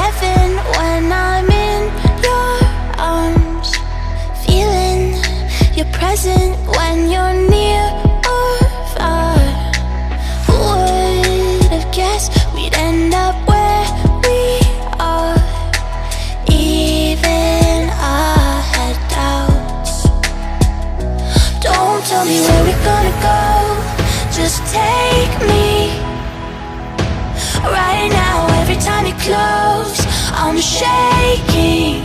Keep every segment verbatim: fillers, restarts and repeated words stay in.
heaven when I'm in your arms, feeling your presence when you're near or far. Who would have guessed we'd end up where we are? Even I had doubts. Don't tell me where we're gonna go, just take me right now. Every time you close, I'm shaking.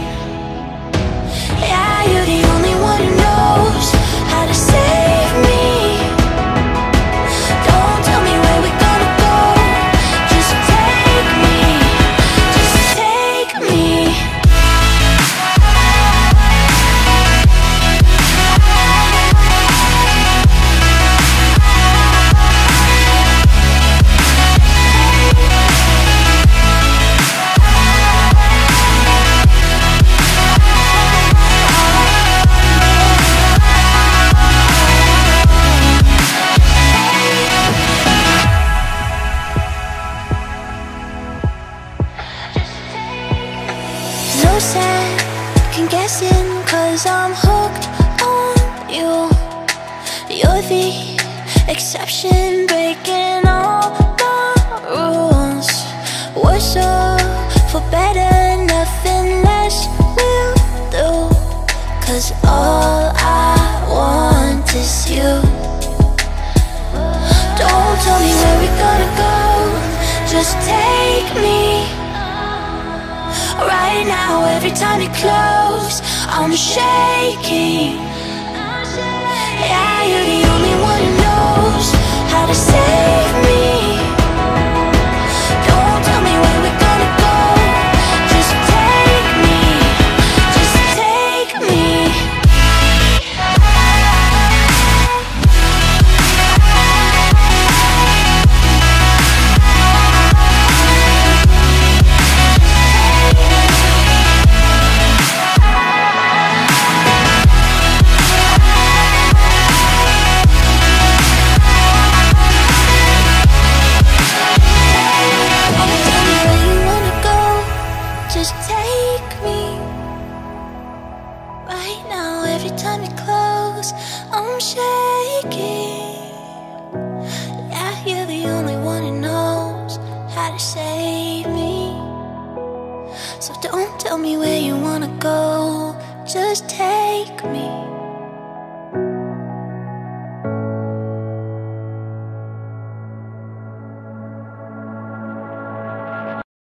Yeah, you're the only one who knows how to save me. Don't tell me where we're gonna go, just take me, just take me. Second guessing, cause I'm hooked on you. You're the exception, breaking all the rules. We're so for better, nothing less will do. Cause all I want is you. Don't tell me where we're gonna go, just take me. Right now, every time you close, I'm shaking. Yeah, you're the only one who knows how to save me. Don't tell me where we're gonna go, just take me, just take me. Tell me where you wanna go, just take me.